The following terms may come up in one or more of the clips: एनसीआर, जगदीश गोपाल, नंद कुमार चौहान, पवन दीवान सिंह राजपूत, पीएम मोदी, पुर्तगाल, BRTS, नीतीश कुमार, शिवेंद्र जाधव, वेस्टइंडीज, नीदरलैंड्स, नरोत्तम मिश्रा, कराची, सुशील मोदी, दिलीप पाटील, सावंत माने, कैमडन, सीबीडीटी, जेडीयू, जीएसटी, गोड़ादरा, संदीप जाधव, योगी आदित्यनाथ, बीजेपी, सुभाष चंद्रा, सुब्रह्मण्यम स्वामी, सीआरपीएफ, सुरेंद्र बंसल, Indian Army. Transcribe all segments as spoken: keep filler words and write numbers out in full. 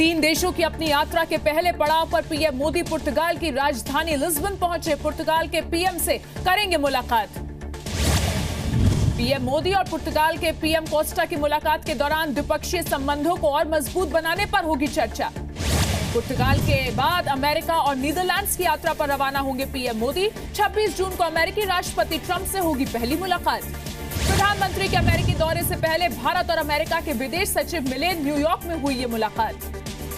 तीन देशों की अपनी यात्रा के पहले पड़ाव पर पीएम मोदी पुर्तगाल की राजधानी लिस्बन पहुंचे। पुर्तगाल के पीएम से करेंगे मुलाकात। पीएम मोदी और पुर्तगाल के पीएम कोस्टा की मुलाकात के दौरान द्विपक्षीय संबंधों को और मजबूत बनाने पर होगी चर्चा। पुर्तगाल के बाद अमेरिका और नीदरलैंड्स की यात्रा पर रवाना होंगे पीएम मोदी। छब्बीस जून को अमेरिकी राष्ट्रपति ट्रंप से होगी पहली मुलाकात। प्रधानमंत्री के अमेरिकी दौरे से पहले भारत और अमेरिका के विदेश सचिव मिले। न्यूयॉर्क में हुई ये मुलाकात।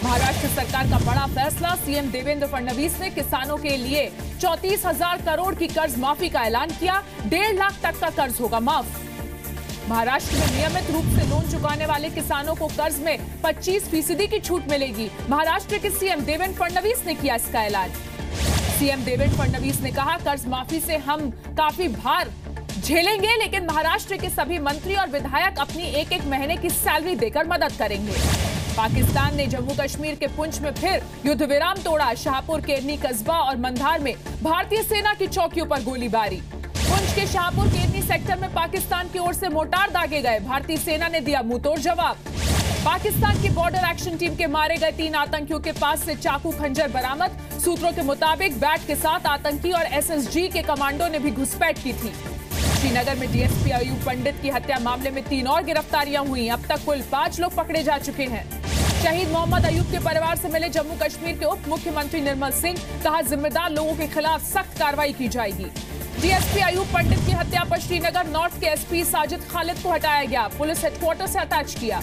महाराष्ट्र सरकार का बड़ा फैसला। सीएम देवेंद्र फडणवीस ने किसानों के लिए चौंतीस हजार करोड़ की कर्ज माफी का ऐलान किया। डेढ़ लाख तक का कर्ज होगा माफ। महाराष्ट्र में नियमित रूप से लोन चुकाने वाले किसानों को कर्ज में पच्चीस फीसदी की छूट मिलेगी। महाराष्ट्र के सीएम देवेंद्र फडणवीस ने किया इसका ऐलान। सीएम देवेंद्र फडणवीस ने कहा, कर्ज माफी से हम काफी भार झेलेंगे, लेकिन महाराष्ट्र के सभी मंत्री और विधायक अपनी एक एक महीने की सैलरी देकर मदद करेंगे। पाकिस्तान ने जम्मू कश्मीर के पुंछ में फिर युद्ध विराम तोड़ा। शाहपुर, केरनी कस्बा और मंधार में भारतीय सेना की चौकियों पर गोलीबारी। पुंछ के शाहपुर केरनी सेक्टर में पाकिस्तान की ओर से मोर्टार दागे गए। भारतीय सेना ने दिया मुंहतोड़ जवाब। पाकिस्तान की बॉर्डर एक्शन टीम के मारे गए तीन आतंकियों के पास से चाकू खंजर बरामद। सूत्रों के मुताबिक बैट के साथ आतंकी और एसएसजी के कमांडो ने भी घुसपैठ की थी। श्रीनगर में डीएसपी अयूब पंडित की हत्या मामले में तीन और गिरफ्तारियां हुई। अब तक कुल पांच लोग पकड़े जा चुके हैं। शहीद मोहम्मद अयूब के परिवार से मिले जम्मू कश्मीर के उप मुख्यमंत्री निर्मल सिंह। कहा, जिम्मेदार लोगों के खिलाफ सख्त कार्रवाई की जाएगी। डीएसपी अयूब पंडित की हत्या पर श्रीनगर नॉर्थ के एसपी साजिद खालिद को हटाया गया। पुलिस हेडक्वार्टर से अटैच किया।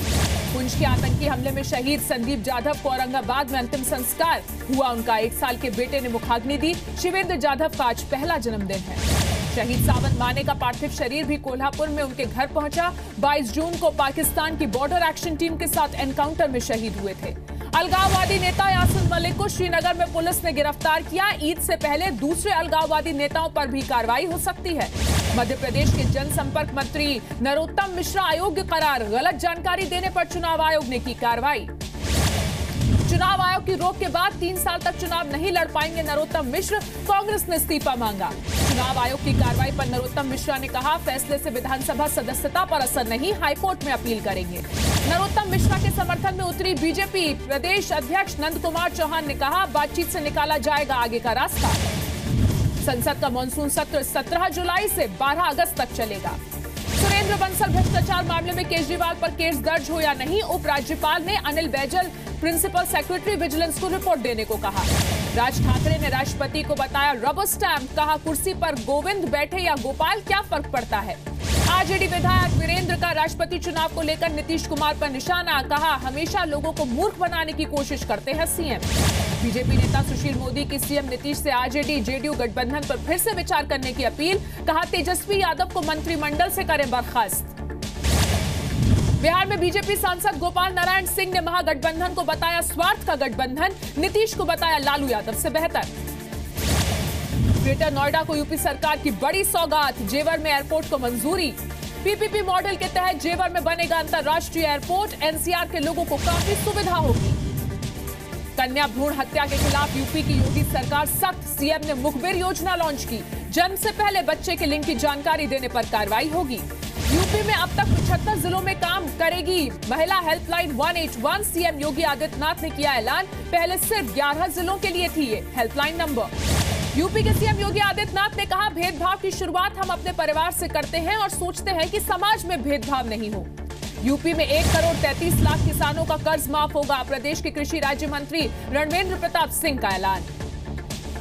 पुंछ के आतंकी हमले में शहीद संदीप जाधव को औरंगाबाद में अंतिम संस्कार हुआ। उनका एक साल के बेटे ने मुखाग्नि दी। शिवेंद्र जाधव का आज पहला जन्मदिन है। शहीद सावंत माने का पार्थिव शरीर भी कोल्हापुर में उनके घर पहुंचा। बाईस जून को पाकिस्तान की बॉर्डर एक्शन टीम के साथ एनकाउंटर में शहीद हुए थे। अलगाववादी नेता यासीन मलिक को श्रीनगर में पुलिस ने गिरफ्तार किया। ईद से पहले दूसरे अलगाववादी नेताओं पर भी कार्रवाई हो सकती है। मध्य प्रदेश के जनसंपर्क मंत्री नरोत्तम मिश्रा अयोग्य करार। गलत जानकारी देने पर चुनाव आयोग ने की कार्रवाई। चुनाव आयोग की रोक के बाद तीन साल तक चुनाव नहीं लड़ पाएंगे नरोत्तम मिश्रा। कांग्रेस ने इस्तीफा मांगा। चुनाव आयोग की कार्रवाई पर नरोत्तम मिश्रा ने कहा, फैसले से विधानसभा सदस्यता पर असर नहीं, हाईकोर्ट में अपील करेंगे। नरोत्तम मिश्रा के समर्थन में उतरी बीजेपी। प्रदेश अध्यक्ष नंद कुमार चौहान ने कहा, बातचीत से निकाला जाएगा आगे का रास्ता। संसद का मानसून सत्र सत्रह जुलाई से बारह अगस्त तक चलेगा। सुरेंद्र बंसल भ्रष्टाचार मामले में केजरीवाल पर केस दर्ज हो या नहीं, उपराज्यपाल ने Anil Baijal principal secretary vigilance को रिपोर्ट देने को कहा। राज ठाकरे ने राष्ट्रपति को बताया रबर स्टैम्प। कहा, कुर्सी पर गोविंद बैठे या गोपाल, क्या फर्क पड़ता है। आरजेडी विधायक वीरेंद्र का राष्ट्रपति चुनाव को लेकर नीतीश कुमार पर निशाना। कहा, हमेशा लोगों को मूर्ख बनाने की कोशिश करते हैं सीएम। बीजेपी नेता सुशील मोदी की सीएम नीतीश से आरजेडी जेडीयू गठबंधन पर फिर से विचार करने की अपील। कहा, तेजस्वी यादव को मंत्रिमंडल से करें बर्खास्त। बिहार में बीजेपी सांसद गोपाल नारायण सिंह ने महागठबंधन को बताया स्वार्थ का गठबंधन। नीतीश को बताया लालू यादव से बेहतर। ग्रेटर नोएडा को यूपी सरकार की बड़ी सौगात। जेवर में एयरपोर्ट को मंजूरी। पीपीपी मॉडल के तहत जेवर में बनेगा अंतर्राष्ट्रीय एयरपोर्ट। एनसीआर के लोगों को काफी सुविधा होगी। कन्या भ्रूण हत्या के खिलाफ यूपी की योगी सरकार सख्त। सीएम ने मुखबिर योजना लॉन्च की। जन्म से पहले बच्चे के लिंग की जानकारी देने पर कार्रवाई होगी। यूपी में अब तक पचहत्तर जिलों में काम करेगी महिला helpline one eight one. CM योगी आदित्यनाथ ने किया ऐलान। पहले सिर्फ ग्यारह जिलों के लिए थी ये हेल्पलाइन नंबर। यूपी के सीएम योगी आदित्यनाथ ने कहा, भेदभाव की शुरुआत हम अपने परिवार से करते हैं और सोचते हैं कि समाज में भेदभाव नहीं हो। यूपी में एक करोड़ तैंतीस लाख किसानों का कर्ज माफ होगा। प्रदेश के कृषि राज्य मंत्री रणवेंद्र प्रताप सिंह का ऐलान।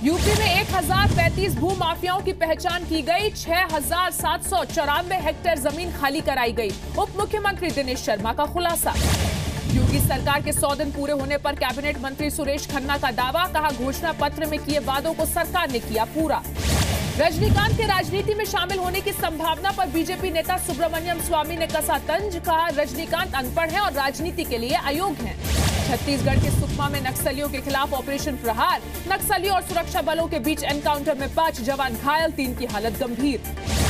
यूपी में एक हजार पैंतीस भू माफियाओं की पहचान की गई। छह हजार सात सौ चौरानवे हेक्टेयर जमीन खाली कराई गई। उप मुख्यमंत्री दिनेश शर्मा का खुलासा। योगी सरकार के सौ दिन पूरे होने पर कैबिनेट मंत्री सुरेश खन्ना का दावा। कहा, घोषणा पत्र में किए वादों को सरकार ने किया पूरा। रजनीकांत के राजनीति में शामिल होने की संभावना पर बीजेपी नेता सुब्रह्मण्यम स्वामी ने कसा तंज। कहा, रजनीकांत अनपढ़ है और राजनीति के लिए अयोग्य हैं। छत्तीसगढ़ के सुकमा में नक्सलियों के खिलाफ ऑपरेशन प्रहार। नक्सलियों और सुरक्षा बलों के बीच एनकाउंटर में पांच जवान घायल, तीन की हालत गंभीर।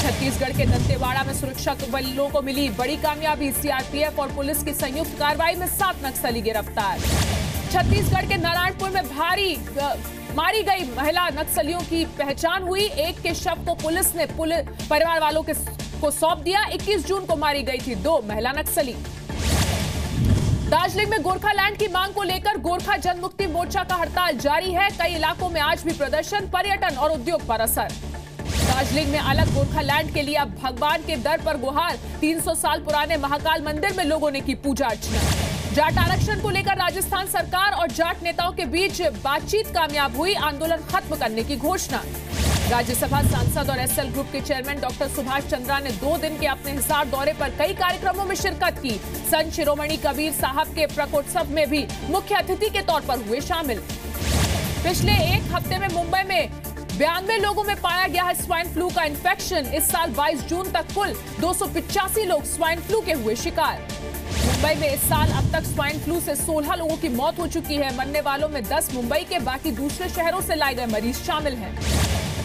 छत्तीसगढ़ के दंतेवाड़ा में सुरक्षा बलों को मिली बड़ी कामयाबी। सीआरपीएफ और पुलिस की संयुक्त कार्रवाई में सात नक्सली गिरफ्तार। छत्तीसगढ़ के नारायणपुर में भारी मारी गई महिला नक्सलियों की पहचान हुई। एक के शव को पुलिस ने पुलिस परिवार वालों के को सौंप दिया। इक्कीस जून को मारी गई थी दो महिला नक्सली। दार्जिलिंग में गोरखालैंड की मांग को लेकर गोरखा जनमुक्ति मोर्चा का हड़ताल जारी है। कई इलाकों में आज भी प्रदर्शन, पर्यटन और उद्योग पर असर। दार्जिलिंग में अलग गोरखालैंड के लिए अब भगवान के दर पर गुहार। तीन सौ साल पुराने महाकाल मंदिर में लोगों ने की पूजा अर्चना। जाट आरक्षण को लेकर राजस्थान सरकार और जाट नेताओं के बीच बातचीत कामयाब हुई। आंदोलन खत्म करने की घोषणा। राज्यसभा सांसद और एसएल ग्रुप के चेयरमैन डॉक्टर सुभाष चंद्रा ने दो दिन के अपने हिसार दौरे पर कई कार्यक्रमों में शिरकत की। संत शिरोमणि कबीर साहब के प्रकोत्सव में भी मुख्य अतिथि के तौर पर हुए शामिल। पिछले एक हफ्ते में मुंबई में बयानवे लोगों में पाया गया है स्वाइन फ्लू का इन्फेक्शन। इस साल बाईस जून तक कुल दो सौ पिचासी लोग स्वाइन फ्लू के हुए शिकार। मुंबई में इस साल अब तक स्वाइन फ्लू से सोलह लोगों की मौत हो चुकी है। मरने वालों में दस मुंबई के, बाकी दूसरे शहरों से लाए गए मरीज शामिल हैं।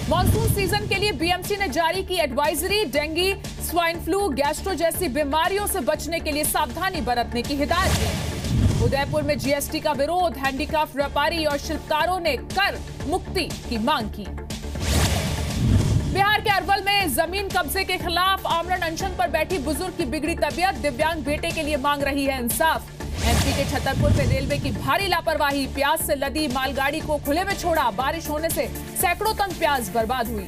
मॉनसून सीजन के लिए बीएमसी ने जारी की advisory. Dengue, swine flu, gastro जैसी बीमारियों से बचने के लिए सावधानी बरतने की हिदायत दी। उदयपुर में जीएसटी का विरोध। हैंडीक्राफ्ट व्यापारी और शिल्पकारों ने कर मुक्ति की मांग की। बिहार के अरवल में जमीन कब्जे के खिलाफ आमरण अनशन पर बैठी बुजुर्ग की बिगड़ी तबीयत। दिव्यांग बेटे के लिए मांग रही है इंसाफ। एमपी के छतरपुर में रेलवे की भारी लापरवाही। प्याज से लदी मालगाड़ी को खुले में छोड़ा। बारिश होने से सैकड़ों टन प्याज बर्बाद हुई।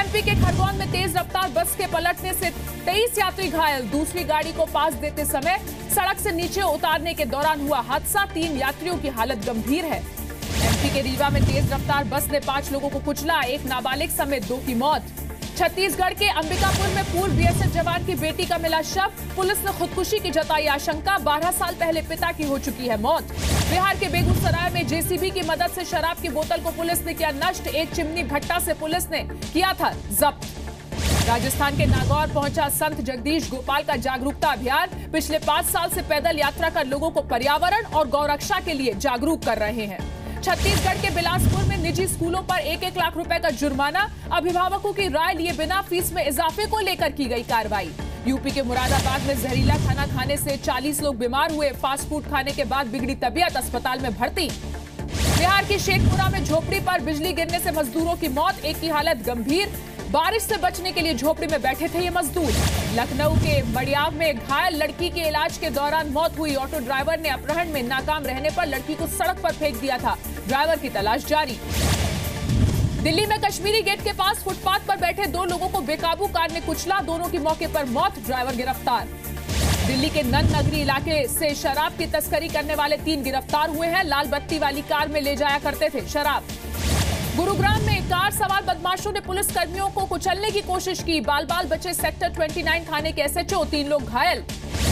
एमपी के खरगोन में तेज रफ्तार बस के पलटने से तेईस यात्री घायल। दूसरी गाड़ी को पास देते समय सड़क से नीचे उतारने के दौरान हुआ हादसा। तीन यात्रियों की हालत गंभीर है। एमपी के रीवा में तेज रफ्तार बस ने पांच लोगों को कुचला। एक नाबालिग समेत दो की मौत। छत्तीसगढ़ के अंबिकापुर में पूर्व बीएसएफ जवान की बेटी का मिला शव। पुलिस ने खुदकुशी की जताई आशंका। बारह साल पहले पिता की हो चुकी है मौत। बिहार के बेगूसराय में जेसीबी की मदद से शराब की बोतल को पुलिस ने किया नष्ट। एक चिमनी भट्टा से पुलिस ने किया था जब्त। राजस्थान के नागौर पहुंचा संत जगदीश गोपाल का जागरूकता अभियान। पिछले पांच साल से पैदल यात्रा कर लोगों को पर्यावरण और गौरक्षा के लिए जागरूक कर रहे हैं। छत्तीसगढ़ के बिलासपुर में निजी स्कूलों पर एक एक लाख रुपए का जुर्माना। अभिभावकों की राय लिए बिना फीस में इजाफे को लेकर की गई कार्रवाई। यूपी के मुरादाबाद में जहरीला खाना खाने से चालीस लोग बीमार हुए। फास्ट फूड खाने के बाद बिगड़ी तबीयत, अस्पताल में भर्ती। बिहार के शेखपुरा में झोपड़ी पर बिजली गिरने से मजदूरों की मौत, एक की हालत गंभीर। बारिश से बचने के लिए झोपड़ी में बैठे थे ये मजदूर। लखनऊ के मड़ियाव में घायल लड़की के इलाज के दौरान मौत हुई। ऑटो ड्राइवर ने अपहरण में नाकाम रहने पर लड़की को सड़क पर फेंक दिया था। ड्राइवर की तलाश जारी। दिल्ली में कश्मीरी गेट के पास फुटपाथ पर बैठे दो लोगों को बेकाबू कार ने कुचला। दोनों की मौके पर मौत, ड्राइवर गिरफ्तार। दिल्ली के नंद नगरी इलाके से शराब की तस्करी करने वाले तीन गिरफ्तार हुए हैं। लाल बत्ती वाली कार में ले जाया करते थे शराब। गुरुग्राम में कार सवार बदमाशों ने पुलिस कर्मियों को कुचलने की कोशिश की। बाल बाल बचे सेक्टर उनतीस थाने के एसएचओ, तीन लोग घायल।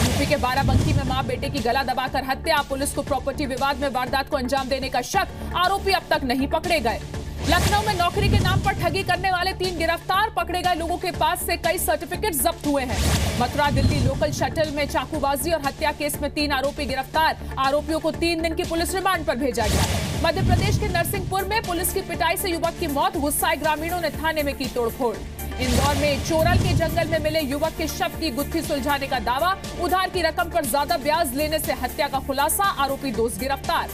यूपी के बाराबंकी में मां बेटे की गला दबाकर हत्या। पुलिस को प्रॉपर्टी विवाद में वारदात को अंजाम देने का शक। आरोपी अब तक नहीं पकड़े गए। लखनऊ में नौकरी के नाम पर ठगी करने वाले तीन गिरफ्तार। पकड़े गए लोगों के पास से कई सर्टिफिकेट जब्त हुए हैं। मथुरा दिल्ली लोकल शटल में चाकूबाजी और हत्या केस में तीन आरोपी गिरफ्तार। आरोपियों को तीन दिन की पुलिस रिमांड पर भेजा गया। मध्य प्रदेश के नरसिंहपुर में पुलिस की पिटाई से युवक की मौत। गुस्साए ग्रामीणों ने थाने में की तोड़फोड़। इंदौर में चोरल के जंगल में मिले युवक के शव की गुत्थी सुलझाने का दावा। उधार की रकम पर ज्यादा ब्याज लेने से हत्या का खुलासा। आरोपी दोस्त गिरफ्तार।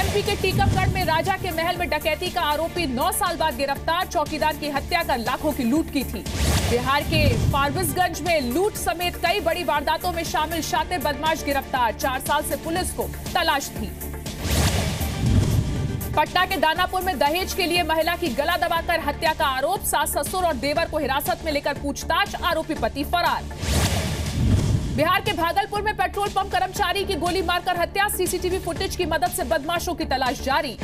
एमपी के टीकमगढ़ में राजा के महल में डकैती का आरोपी नौ साल बाद गिरफ्तार। चौकीदार की हत्या कर लाखों की लूट की थी। बिहार के फारबिसगंज में लूट समेत कई बड़ी वारदातों में शामिल शातिर बदमाश गिरफ्तार। चार साल से पुलिस को तलाश थी। पटना के दानापुर में दहेज के लिए महिला की गला दबाकर हत्या का आरोप। सास ससुर और देवर को हिरासत में लेकर पूछताछ। आरोपी पति फरार। बिहार के भागलपुर में पेट्रोल पंप कर्मचारी की गोली मारकर हत्या। सीसीटीवी फुटेज की मदद से बदमाशों की तलाश जारी।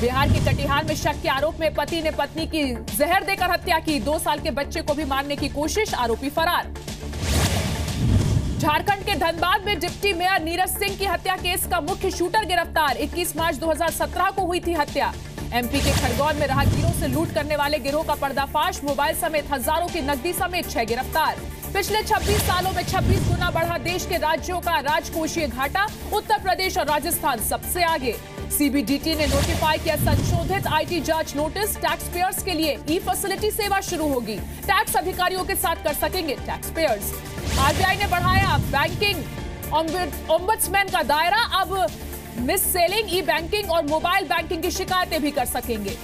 बिहार के कटिहार में शक के आरोप में पति ने पत्नी की जहर देकर हत्या की। दो साल के बच्चे को भी मारने की कोशिश, आरोपी फरार। झारखंड के धनबाद में डिप्टी मेयर नीरज सिंह की हत्या केस का मुख्य शूटर गिरफ्तार। इक्कीस मार्च दो हज़ार सत्रह को हुई थी हत्या। एमपी के खरगोन में राहगीरों से लूट करने वाले गिरोह का पर्दाफाश। मोबाइल समेत हजारों की नकदी समेत छह गिरफ्तार। पिछले छब्बीस सालों में छब्बीस गुना बढ़ा देश के राज्यों का राजकोषीय घाटा। उत्तर प्रदेश और राजस्थान सबसे आगे। सीबीडीटी ने नोटिफाई किया संशोधित आईटी जांच नोटिस। टैक्स पेयर्स के लिए ई फैसिलिटी सेवा शुरू होगी। टैक्स अधिकारियों के साथ कर सकेंगे टैक्स पेयर्स। आरबीआई ने बढ़ाया बैंकिंग ओम्बड्समैन का दायरा। अब मिस सेलिंग, ई बैंकिंग और मोबाइल बैंकिंग की शिकायतें भी कर सकेंगे।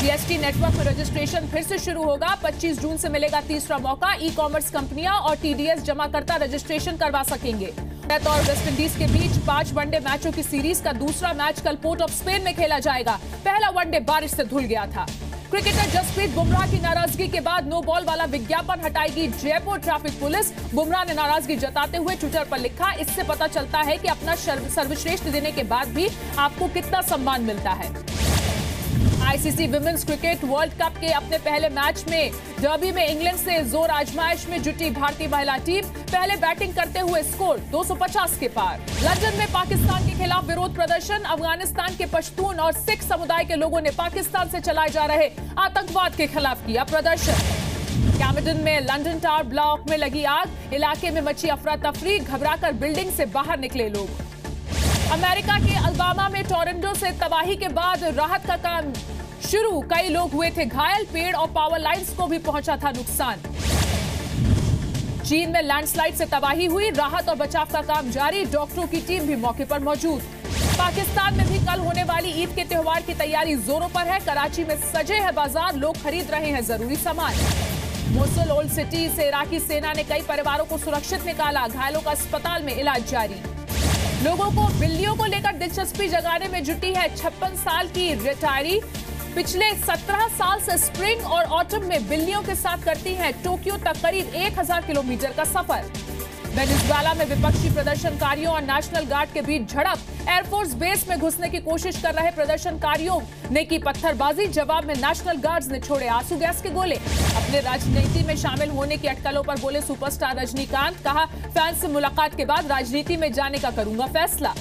जीएसटी नेटवर्क में रजिस्ट्रेशन फिर से शुरू होगा। पच्चीस जून से मिलेगा तीसरा मौका। ई कॉमर्स कंपनियां और टीडीएस जमाकर्ता रजिस्ट्रेशन करवा सकेंगे। भारत और वेस्टइंडीज के बीच पांच वनडे मैचों की सीरीज का दूसरा मैच कल पोर्ट ऑफ स्पेन में खेला जाएगा। पहला वनडे बारिश से धुल गया था। क्रिकेटर जसप्रीत बुमराह की नाराजगी के बाद नो बॉल वाला विज्ञापन हटाएगी जयपुर ट्रैफिक पुलिस। बुमराह ने नाराजगी जताते हुए ट्विटर पर लिखा, इससे पता चलता है कि अपना सर्वश्रेष्ठ देने के बाद भी आपको कितना सम्मान मिलता है। ICC women's cricket world cup के अपने पहले मैच में डर्बी में इंग्लैंड से जोर आजमाइश में जुटी भारतीय महिला टीम। पहले बैटिंग करते हुए स्कोर दो सौ पचास के पार। लंदन में पाकिस्तान के खिलाफ विरोध प्रदर्शन। अफगानिस्तान के पश्तून और सिख समुदाय के लोगों ने पाकिस्तान से चलाए जा रहे आतंकवाद के खिलाफ किया प्रदर्शन। कैमडन में लंदन टावर ब्लॉक में लगी आग। इलाके में मची अफरा तफरी। घबराकर बिल्डिंग से बाहर निकले लोग। अमेरिका के अलबामा में टोरंटो से तबाही के बाद राहत का काम शुरू। कई लोग हुए थे घायल। पेड़ और पावर लाइंस को भी पहुंचा था नुकसान। चीन में लैंडस्लाइड से तबाही हुई। राहत और बचाव का काम जारी। डॉक्टरों की टीम भी मौके पर मौजूद। पाकिस्तान में भी कल होने वाली ईद के त्योहार की तैयारी जोरों पर है। कराची में सजे हैं बाजार। लोग खरीद रहे हैं जरूरी सामान। मोसुल ओल्ड सिटी से इराकी सेना ने कई परिवारों को सुरक्षित निकाला। घायलों का अस्पताल में इलाज जारी। लोगों को बिल्लियों को लेकर दिलचस्पी जगाने में जुटी है छप्पन साल की रिटायरी। पिछले सत्रह साल से स्प्रिंग और ऑटम में बिल्लियों के साथ करती है टोक्यो तक करीब एक हज़ार किलोमीटर का सफर। वेनेजुएला में विपक्षी प्रदर्शनकारियों और नेशनल गार्ड के बीच झड़प। एयरफोर्स बेस में घुसने की कोशिश कर रहे प्रदर्शनकारियों ने की पत्थरबाजी। जवाब में नेशनल गार्ड्स ने छोड़े आंसू गैस के गोले। अपने राजनीति में शामिल होने की अटकलों पर बोले सुपरस्टार रजनीकांत। कहा, फैंस से मुलाकात के बाद राजनीति में जाने का करूंगा फैसला।